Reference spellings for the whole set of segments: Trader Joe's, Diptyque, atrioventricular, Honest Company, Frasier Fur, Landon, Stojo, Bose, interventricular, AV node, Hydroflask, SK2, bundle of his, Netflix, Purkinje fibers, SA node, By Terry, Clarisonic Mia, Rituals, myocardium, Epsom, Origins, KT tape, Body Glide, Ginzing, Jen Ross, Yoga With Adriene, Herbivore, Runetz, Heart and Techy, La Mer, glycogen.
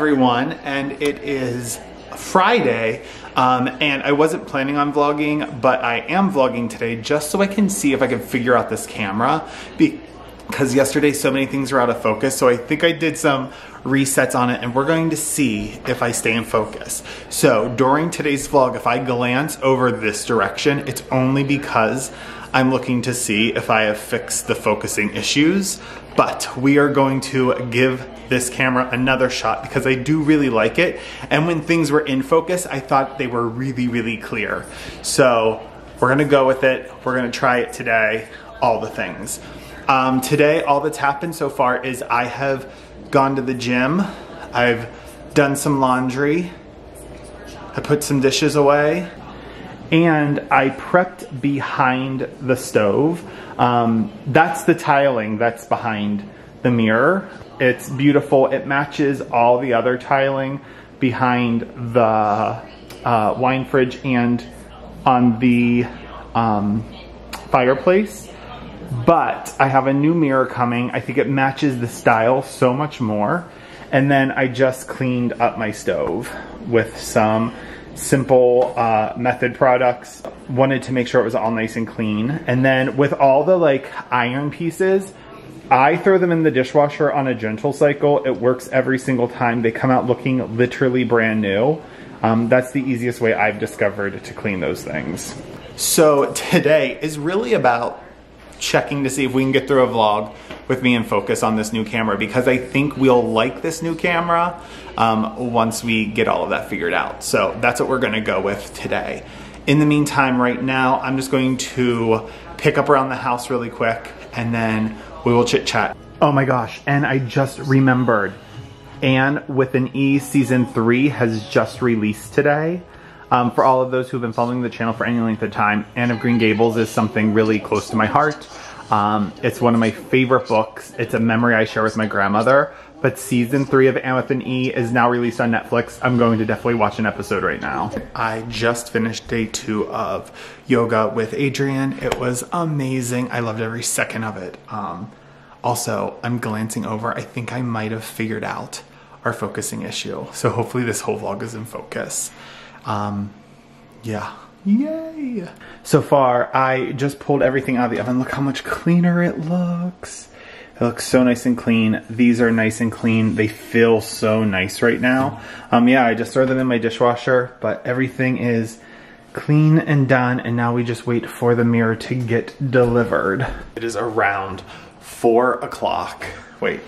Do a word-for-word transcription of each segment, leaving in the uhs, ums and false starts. everyone, and it is Friday, um, and I wasn't planning on vlogging, but I am vlogging today just so I can see if I can figure out this camera, because yesterday so many things were out of focus, so I think I did some resets on it, and we're going to see if I stay in focus. So during today's vlog, if I glance over this direction, it's only because I'm looking to see if I have fixed the focusing issues, but we are going to give this camera another shot because I do really like it. And when things were in focus, I thought they were really, really clear. So we're gonna go with it. We're gonna try it today, all the things. Um, today, all that's happened so far is I have gone to the gym, I've done some laundry, I put some dishes away, and I prepped behind the stove. Um, that's the tiling that's behind the mirror. It's beautiful. It matches all the other tiling behind the uh, wine fridge and on the um, fireplace. But I have a new mirror coming. I think it matches the style so much more. And then I just cleaned up my stove with some simple uh, method products. Wanted to make sure it was all nice and clean. And then with all the like iron pieces, I throw them in the dishwasher on a gentle cycle. It works every single time. They come out looking literally brand new. Um, that's the easiest way I've discovered to clean those things. So today is really about checking to see if we can get through a vlog with me and focus on this new camera, because I think we'll like this new camera um, once we get all of that figured out. So that's what we're gonna go with today. In the meantime, right now, I'm just going to pick up around the house really quick and then we will chit chat. Oh my gosh, and I just remembered, Anne with an E season three has just released today. Um, for all of those who've been following the channel for any length of time, Anne of Green Gables is something really close to my heart. Um, it's one of my favorite books. It's a memory I share with my grandmother. But season three of Anne with an E is now released on Netflix. I'm going to definitely watch an episode right now. I just finished day two of Yoga with Adriene. It was amazing. I loved every second of it. Um, also, I'm glancing over. I think I might have figured out our focusing issue. So hopefully this whole vlog is in focus. Um, yeah. Yay! So far, I just pulled everything out of the oven. Look how much cleaner it looks. It looks so nice and clean. These are nice and clean. They feel so nice right now. Um, yeah, I just throw them in my dishwasher, but everything is clean and done, and now we just wait for the mirror to get delivered. It is around four o'clock. Wait,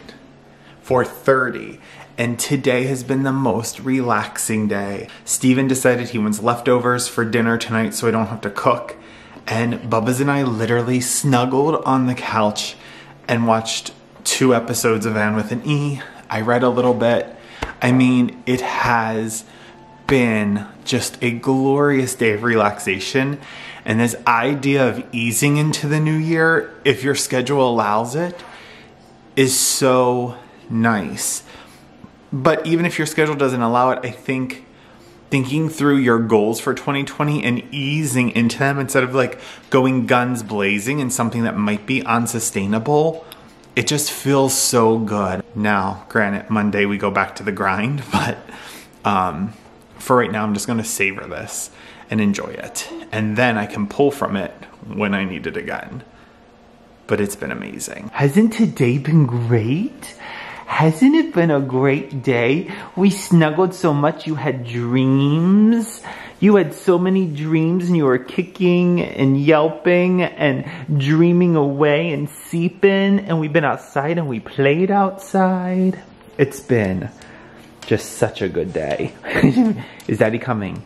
four thirty. And today has been the most relaxing day. Steven decided he wants leftovers for dinner tonight so I don't have to cook. And Bubba's and I literally snuggled on the couch and watched two episodes of Anne with an E. I read a little bit. I mean, it has been just a glorious day of relaxation. And this idea of easing into the new year, if your schedule allows it, is so nice. But even if your schedule doesn't allow it, I think thinking through your goals for twenty twenty and easing into them instead of like going guns blazing and something that might be unsustainable, it just feels so good. Now, granted, Monday we go back to the grind, but um, for right now, I'm just gonna savor this and enjoy it. And then I can pull from it when I need it again. But it's been amazing. Hasn't today been great? Hasn't it been a great day? We snuggled so much, you had dreams. You had so many dreams and you were kicking and yelping and dreaming away and seeping. And we've been outside and we played outside. It's been just such a good day. Is Daddy coming?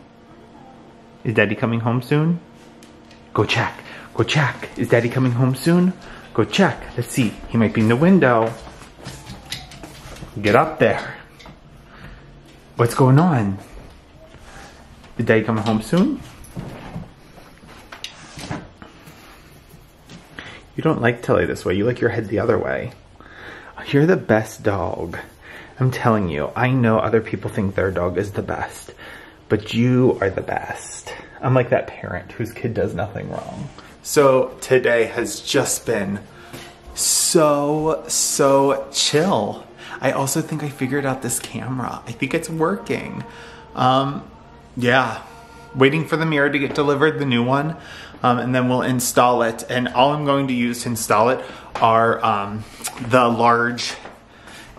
Is Daddy coming home soon? Go check, go check. Is Daddy coming home soon? Go check, let's see. He might be in the window. Get up there. What's going on? Did Daddy come home soon? You don't like to lay this way. You like your head the other way. You're the best dog. I'm telling you, I know other people think their dog is the best, but you are the best. I'm like that parent whose kid does nothing wrong. So today has just been so, so chill. I also think I figured out this camera. I think it's working. Um, yeah, waiting for the mirror to get delivered, the new one, um, and then we'll install it. And all I'm going to use to install it are um, the large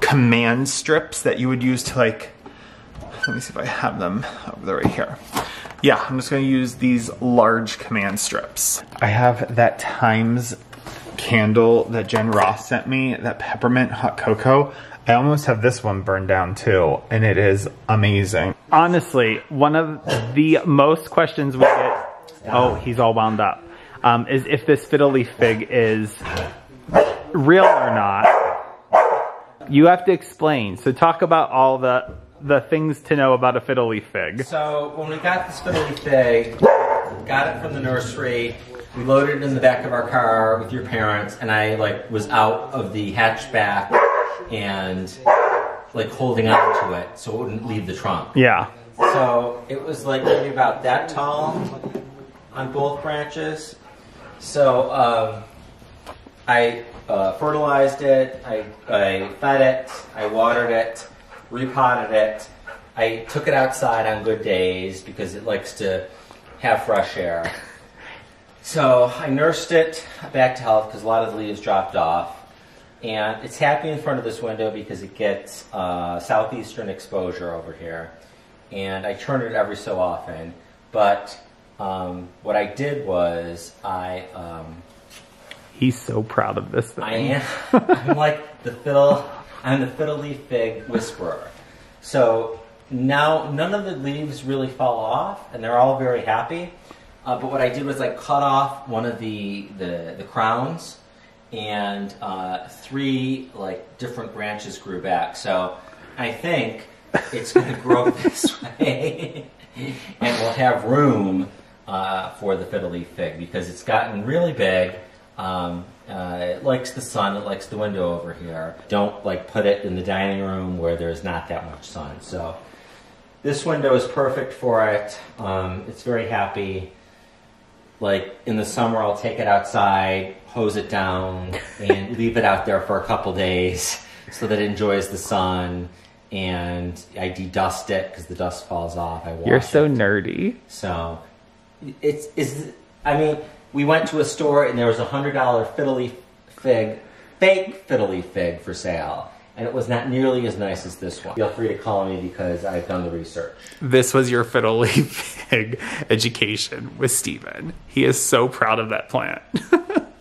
command strips that you would use to, like, let me see if I have them over there right here. Yeah, I'm just gonna use these large command strips. I have that Thymes candle that Jen Ross sent me, that peppermint hot cocoa. I almost have this one burned down too, and it is amazing. Honestly, one of the most questions we get, oh, he's all wound up, um, is if this fiddle leaf fig is real or not. You have to explain, so talk about all the the things to know about a fiddle leaf fig. So when we got this fiddle leaf fig, got it from the nursery, we loaded it in the back of our car with your parents, and I like was out of the hatchback and like holding on to it so it wouldn't leave the trunk. Yeah. So it was like maybe about that tall on both branches. So um, I uh, fertilized it, I, I fed it, I watered it, repotted it. I took it outside on good days because it likes to have fresh air. So I nursed it back to health because a lot of the leaves dropped off. And it's happy in front of this window because it gets uh, southeastern exposure over here. And I turn it every so often. But um, what I did was I... Um, He's so proud of this thing. I am. I'm like the fiddle... I'm the fiddle leaf fig whisperer. So now none of the leaves really fall off, and they're all very happy. Uh, but what I did was I cut off one of the the, the crowns, and uh, three like different branches grew back. So I think it's going to grow this way, and we'll have room uh, for the fiddle leaf fig because it's gotten really big. Um, Uh, it likes the sun, it likes the window over here. Don't like put it in the dining room where there's not that much sun. So this window is perfect for it. Um, it's very happy. Like in the summer, I'll take it outside, hose it down, and leave it out there for a couple days so that it enjoys the sun. And I de-dust it because the dust falls off. I wash You're so it. nerdy. So it's, it's, I mean, we went to a store and there was a one hundred dollar fiddle leaf fig, fake fiddle leaf fig for sale. And it was not nearly as nice as this one. Feel free to call me because I've done the research. This was your fiddle leaf fig education with Steven. He is so proud of that plant.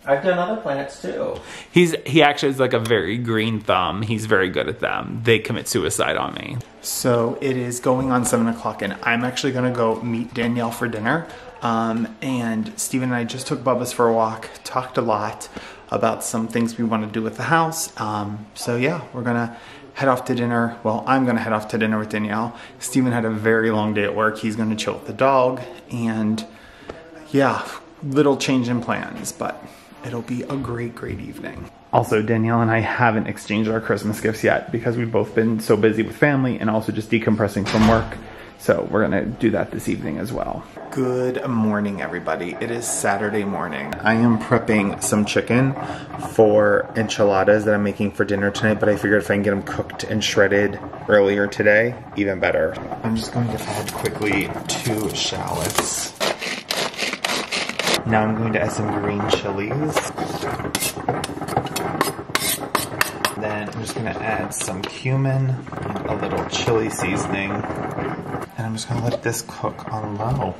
I've done other plants too. He's He actually is like a very green thumb. He's very good at them. They commit suicide on me. So it is going on seven o'clock and I'm actually gonna go meet Danielle for dinner. Um, and Steven and I just took Bubba's for a walk, talked a lot about some things we want to do with the house. Um, so yeah, we're gonna head off to dinner. Well, I'm gonna head off to dinner with Danielle. Steven had a very long day at work. He's gonna chill with the dog and yeah, little change in plans, but it'll be a great, great evening. Also, Danielle and I haven't exchanged our Christmas gifts yet because we've both been so busy with family and also just decompressing from work. So we're gonna do that this evening as well. Good morning, everybody. It is Saturday morning. I am prepping some chicken for enchiladas that I'm making for dinner tonight, but I figured if I can get them cooked and shredded earlier today, even better. I'm just going to add quickly two shallots. Now I'm going to add some green chilies. Then I'm just gonna add some cumin and a little chili seasoning. And I'm just gonna let this cook on low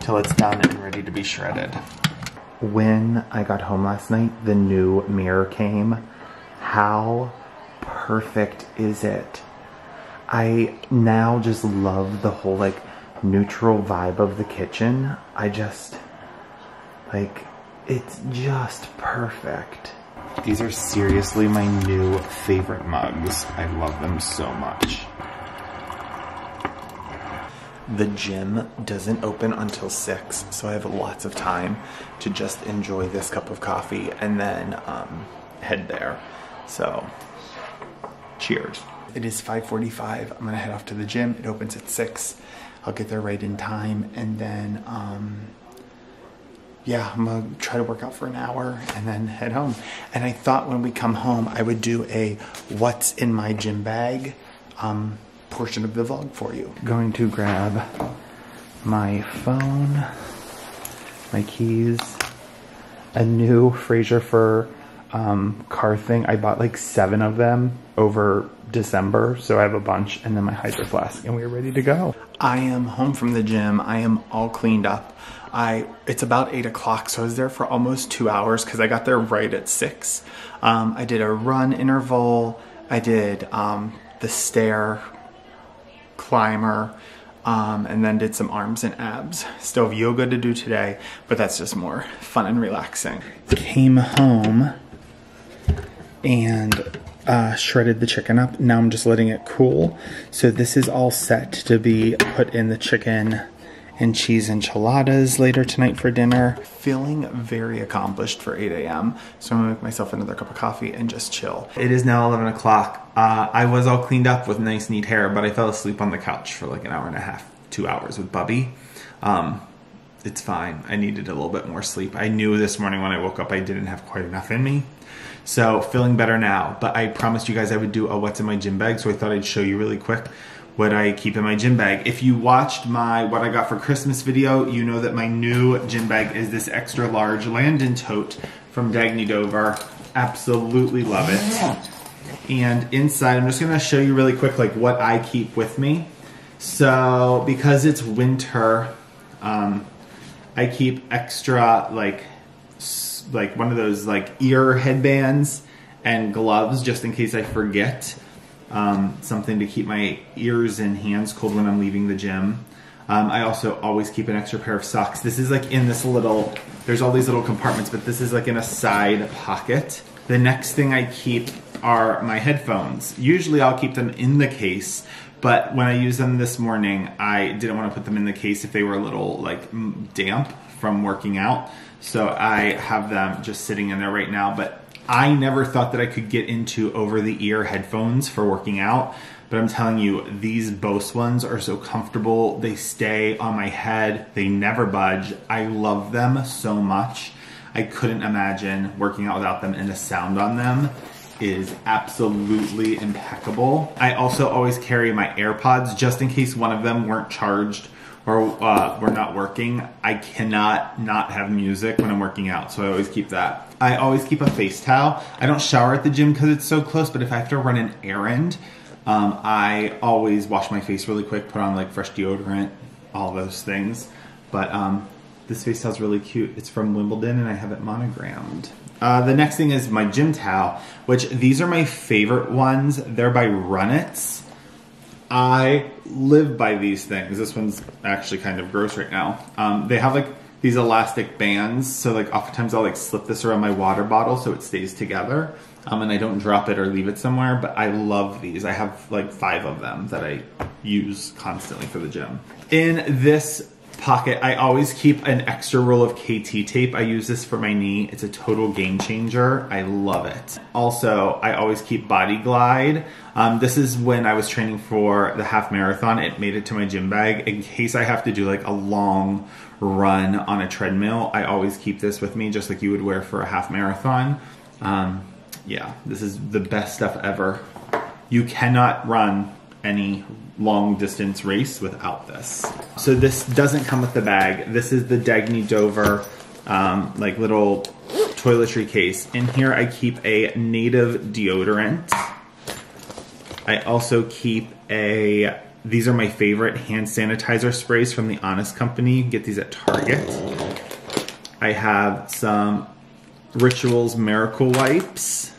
till it's done and ready to be shredded. When I got home last night, the new mirror came. How perfect is it? I now just love the whole like neutral vibe of the kitchen. I just, like, it's just perfect. These are seriously my new favorite mugs. I love them so much. The gym doesn't open until six, so I have lots of time to just enjoy this cup of coffee and then um, head there. So, cheers. It is five forty-five. I'm gonna head off to the gym. It opens at six. I'll get there right in time, and then um, yeah, I'm gonna try to work out for an hour and then head home. And I thought when we come home, I would do a what's in my gym bag um, portion of the vlog for you. Going to grab my phone, my keys, a new Frasier Fur um, car thing. I bought like seven of them over December, so I have a bunch, and then my Hydroflask, and we're ready to go. I am home from the gym. I am all cleaned up. I It's about eight o'clock, so I was there for almost two hours because I got there right at six. Um, I did a run interval. I did um, the stair climber, um, and then did some arms and abs. Still have yoga to do today, but that's just more fun and relaxing. Came home and Uh, shredded the chicken up. Now I'm just letting it cool. So this is all set to be put in the chicken and cheese enchiladas later tonight for dinner. Feeling very accomplished for eight A M So I'm gonna make myself another cup of coffee and just chill. It is now eleven o'clock. Uh, I was all cleaned up with nice neat hair, but I fell asleep on the couch for like an hour and a half, two hours with Bubby. Um, it's fine. I needed a little bit more sleep. I knew this morning when I woke up I didn't have quite enough in me. So feeling better now, but I promised you guys I would do a what's in my gym bag, so I thought I'd show you really quick what I keep in my gym bag. If you watched my what I got for Christmas video, you know that my new gym bag is this extra large Landon tote from Dagny Dover. Absolutely love it. And inside, I'm just gonna show you really quick like what I keep with me. So because it's winter, um, I keep extra like like one of those like ear headbands and gloves just in case I forget, um, something to keep my ears and hands cold when I'm leaving the gym. Um, I also always keep an extra pair of socks. This is like in this little, there's all these little compartments, but this is like in a side pocket. The next thing I keep are my headphones. Usually I'll keep them in the case, but when I use them this morning, I didn't want to put them in the case if they were a little like damp from working out. So I have them just sitting in there right now, but I never thought that I could get into over-the-ear headphones for working out, but I'm telling you, these Bose ones are so comfortable. They stay on my head. They never budge. I love them so much. I couldn't imagine working out without them, and the sound on them is absolutely impeccable. I also always carry my AirPods just in case one of them weren't charged or uh, we're not working. I cannot not have music when I'm working out, so I always keep that. I always keep a face towel. I don't shower at the gym because it's so close, but if I have to run an errand, um, I always wash my face really quick, put on like fresh deodorant, all those things. But um, this face towel's really cute. It's from Wimbledon and I have it monogrammed. Uh, the next thing is my gym towel, which these are my favorite ones. They're by Runetz. I live by these things. This one's actually kind of gross right now. Um, they have like these elastic bands. So like oftentimes I'll like slip this around my water bottle so it stays together, um, and I don't drop it or leave it somewhere, but I love these. I have like five of them that I use constantly for the gym. In this pocket, I always keep an extra roll of K T tape. I use this for my knee. It's a total game changer. I love it. Also, I always keep Body Glide. Um, this is when I was training for the half marathon. It made it to my gym bag in case I have to do like a long run on a treadmill. I always keep this with me, just like you would wear for a half marathon. Um, yeah, this is the best stuff ever. You cannot run any long distance race without this. So this doesn't come with the bag. This is the Dagny Dover um, like little toiletry case. In here I keep a native deodorant. I also keep a, these are my favorite hand sanitizer sprays from the Honest Company. You can get these at Target. I have some Rituals Miracle Wipes.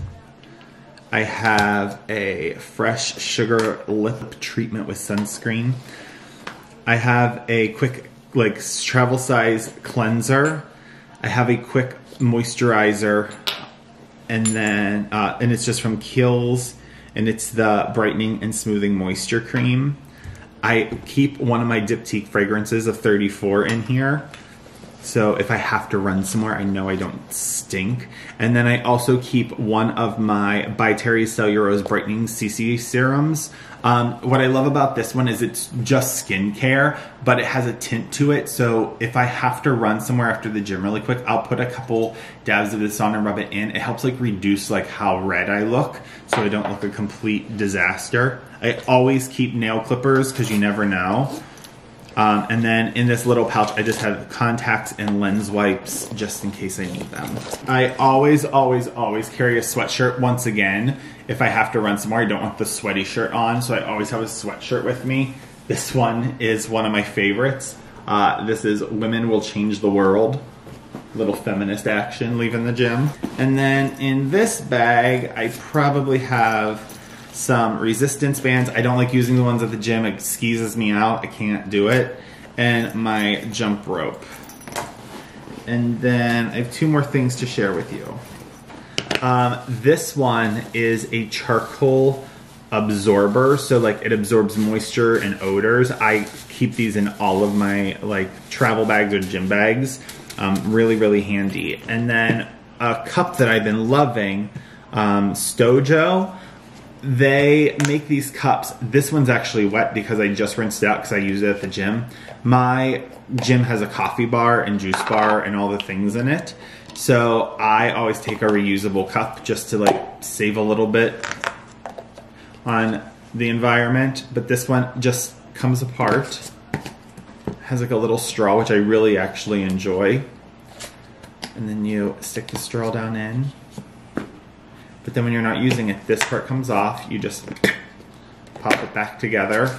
I have a fresh sugar lip treatment with sunscreen. I have a quick like travel size cleanser. I have a quick moisturizer, and then uh, and it's just from Kiehl's, and it's the brightening and smoothing moisture cream. I keep one of my Diptyque fragrances of thirty-four in here. So if I have to run somewhere, I know I don't stink. And then I also keep one of my By Terry Cellulose Brightening C C serums. Um, what I love about this one is it's just skincare, but it has a tint to it. So if I have to run somewhere after the gym really quick, I'll put a couple dabs of this on and rub it in. It helps like reduce like how red I look, so I don't look a complete disaster. I always keep nail clippers because you never know. Um, and then in this little pouch, I just have contacts and lens wipes just in case I need them. I always, always, always carry a sweatshirt. Once again, if I have to run somewhere, I don't want the sweaty shirt on, so I always have a sweatshirt with me. This one is one of my favorites. Uh, this is Women Will Change the World. Little feminist action, leaving the gym. And then in this bag, I probably have some resistance bands. I don't like using the ones at the gym. It skeezes me out. I can't do it. And my jump rope. And then I have two more things to share with you. Um, this one is a charcoal absorber. So like it absorbs moisture and odors. I keep these in all of my like travel bags or gym bags. Um, really, really handy. And then a cup that I've been loving, um, Stojo. They make these cups. This one's actually wet because I just rinsed it out because I use it at the gym. My gym has a coffee bar and juice bar and all the things in it. So I always take a reusable cup just to like save a little bit on the environment. But this one just comes apart. Has like a little straw, which I really actually enjoy. And then you stick the straw down in. But then when you're not using it, this part comes off. You just pop it back together.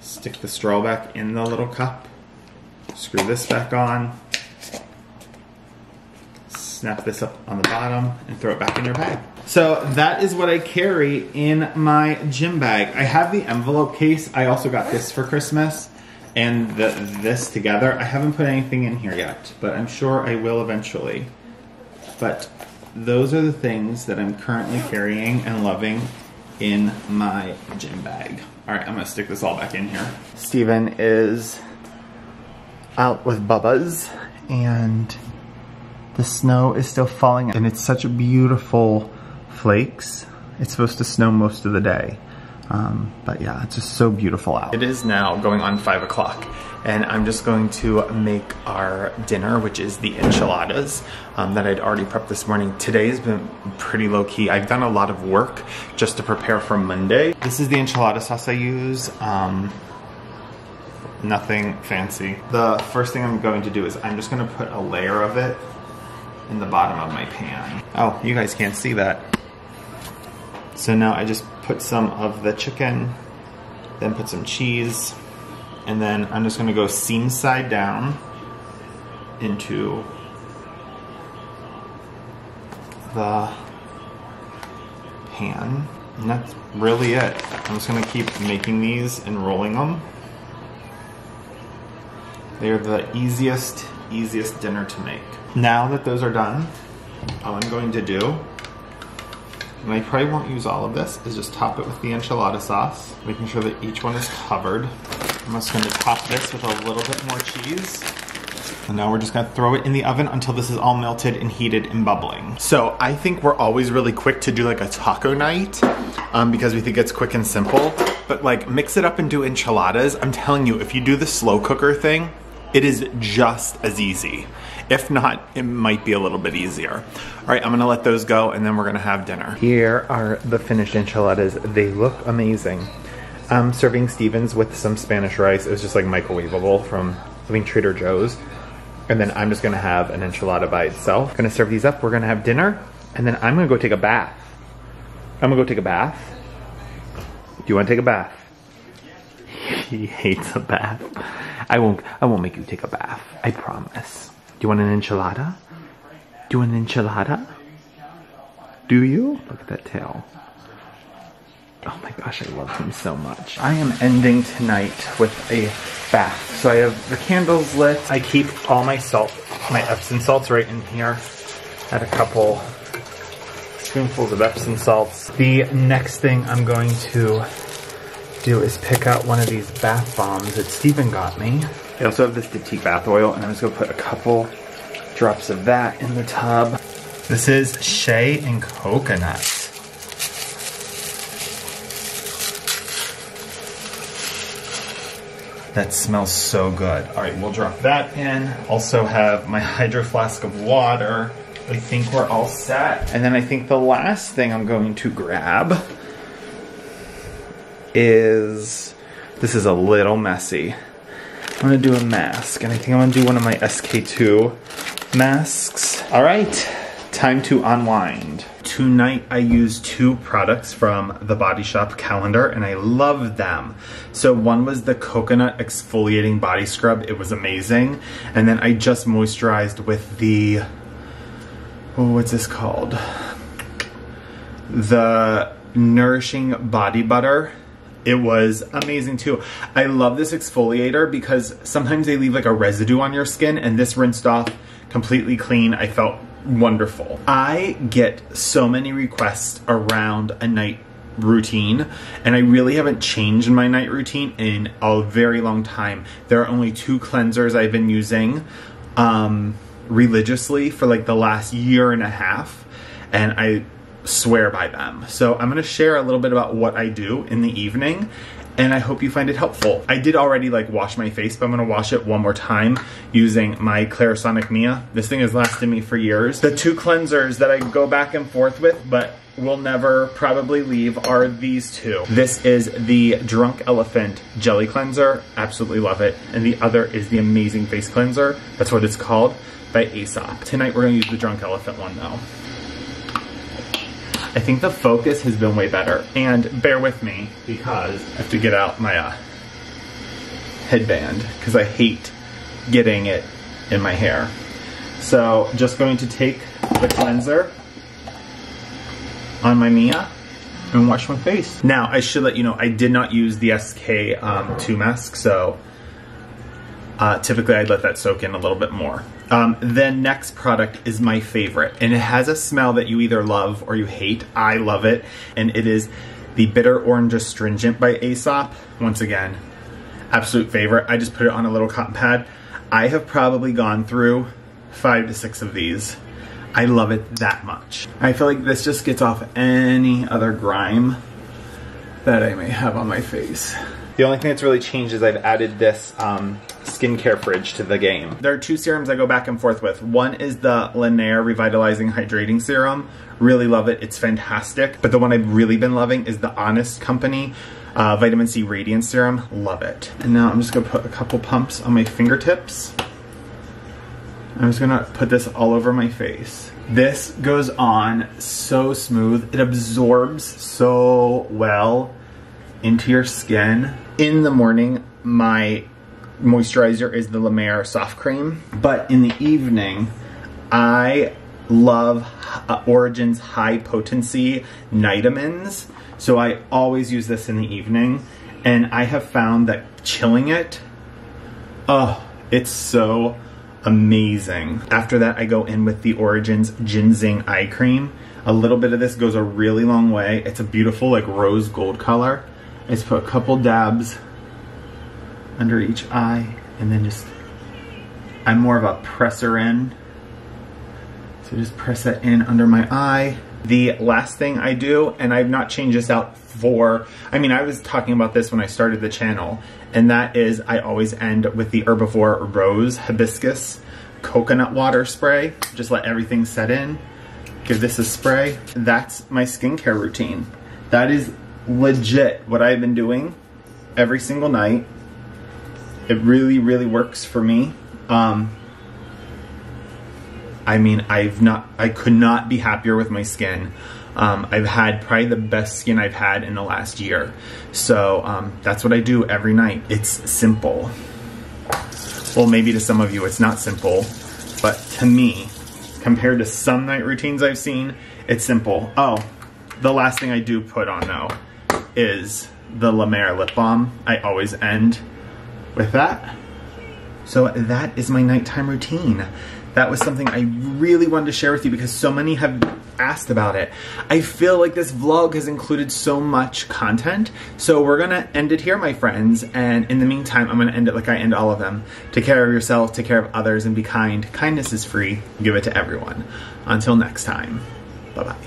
Stick the straw back in the little cup. Screw this back on. Snap this up on the bottom and throw it back in your bag. So that is what I carry in my gym bag. I have the envelope case. I also got this for Christmas and the, this together. I haven't put anything in here yet, but I'm sure I will eventually. But those are the things that I'm currently carrying and loving in my gym bag. All right, I'm gonna stick this all back in here. Steven is out with Bubba's and the snow is still falling and it's such beautiful flakes. It's supposed to snow most of the day. Um, but yeah, it's just so beautiful out. It is now going on five o'clock and I'm just going to make our dinner, which is the enchiladas um, that I'd already prepped this morning. Today's been pretty low key. I've done a lot of work just to prepare for Monday. This is the enchilada sauce I use. Um, nothing fancy. The first thing I'm going to do is I'm just gonna put a layer of it in the bottom of my pan. Oh, you guys can't see that. So now I just put some of the chicken, then put some cheese, and then I'm just gonna go seam side down into the pan. And that's really it. I'm just gonna keep making these and rolling them. They are the easiest, easiest dinner to make. Now that those are done, all I'm going to do, and I probably won't use all of this, is just top it with the enchilada sauce, making sure that each one is covered. I'm just going to top this with a little bit more cheese. And now we're just going to throw it in the oven until this is all melted and heated and bubbling. So I think we're always really quick to do like a taco night um, because we think it's quick and simple. But like mix it up and do enchiladas. I'm telling you, if you do the slow cooker thing, it is just as easy. If not, it might be a little bit easier. All right, I'm gonna let those go and then we're gonna have dinner. Here are the finished enchiladas. They look amazing. I'm serving Stevens with some Spanish rice. It was just like microwavable from, I think, Trader Joe's. And then I'm just gonna have an enchilada by itself. Gonna serve these up, we're gonna have dinner, and then I'm gonna go take a bath. I'm gonna go take a bath. Do you wanna take a bath? He hates a bath. I won't, I won't make you take a bath, I promise. Do you want an enchilada? Do you want an enchilada? Do you? Look at that tail. Oh my gosh, I love him so much. I am ending tonight with a bath. So I have the candles lit. I keep all my salt, my Epsom salts right in here. Add a couple spoonfuls of Epsom salts. The next thing I'm going to do is pick out one of these bath bombs that Steven got me. I also have this Diptyque bath oil, and I'm just gonna put a couple drops of that in the tub. This is shea and coconut. That smells so good. All right, we'll drop that in. Also have my Hydroflask of water. I think we're all set. And then I think the last thing I'm going to grab is, this is a little messy. I'm gonna do a mask, and I think I'm gonna do one of my S K two masks. All right, time to unwind. Tonight I used two products from the Body Shop calendar and I love them. So one was the coconut exfoliating body scrub. It was amazing. And then I just moisturized with the, oh, what's this called? The nourishing body butter. It was amazing too. I love this exfoliator because sometimes they leave like a residue on your skin, and this rinsed off completely clean. I felt wonderful. I get so many requests around a night routine, and I really haven't changed my night routine in a very long time. There are only two cleansers I've been using um, religiously for like the last year and a half, and I swear by them. So I'm gonna share a little bit about what I do in the evening, and I hope you find it helpful. I did already like wash my face, but I'm gonna wash it one more time using my Clarisonic Mia. This thing has lasted me for years. The two cleansers that I go back and forth with, but will never probably leave, are these two. This is the Drunk Elephant Jelly Cleanser, absolutely love it. And the other is the Amazing Face Cleanser, that's what it's called, by Aesop. Tonight we're gonna use the Drunk Elephant one though. I think the focus has been way better. And bear with me because I have to get out my uh, headband because I hate getting it in my hair. So just going to take the cleanser on my Mia and wash my face. Now I should let you know I did not use the S K two um, mask, so uh, typically I'd let that soak in a little bit more. Um, the next product is my favorite, and it has a smell that you either love or you hate. I love it, and it is the Bitter Orange Astringent by Aesop. Once again, absolute favorite. I just put it on a little cotton pad. I have probably gone through five to six of these. I love it that much. I feel like this just gets off any other grime that I may have on my face. The only thing that's really changed is I've added this um, skincare fridge to the game. There are two serums I go back and forth with. One is the La Mer Revitalizing Hydrating Serum. Really love it, it's fantastic. But the one I've really been loving is the Honest Company uh, Vitamin C Radiance Serum, love it. And now I'm just gonna put a couple pumps on my fingertips. I'm just gonna put this all over my face. This goes on so smooth. It absorbs so well into your skin. In the morning, my moisturizer is the La Mer Soft Cream, but in the evening, I love uh, Origins High Potency Nitamins, so I always use this in the evening, and I have found that chilling it, oh, it's so amazing. After that, I go in with the Origins Ginseng Eye Cream. A little bit of this goes a really long way. It's a beautiful like rose gold color. I just put a couple dabs under each eye, and then just, I'm more of a presser in. So just press that in under my eye. The last thing I do, and I've not changed this out for, I mean, I was talking about this when I started the channel, and that is I always end with the Herbivore Rose Hibiscus Coconut Water Spray. Just let everything set in. Give this a spray. That's my skincare routine. That is legit what I've been doing every single night. It really, really works for me. Um, I mean, I've not, I could not be happier with my skin. Um, I've had probably the best skin I've had in the last year. So um, that's what I do every night. It's simple. Well, maybe to some of you it's not simple, but to me, compared to some night routines I've seen, it's simple. Oh, the last thing I do put on though is the La Mer lip balm. I always end with that. So that is my nighttime routine. That was something I really wanted to share with you because so many have asked about it. I feel like this vlog has included so much content. So we're gonna end it here, my friends. And in the meantime, I'm gonna end it like I end all of them. Take care of yourself, take care of others, and be kind. Kindness is free, give it to everyone. Until next time, bye-bye.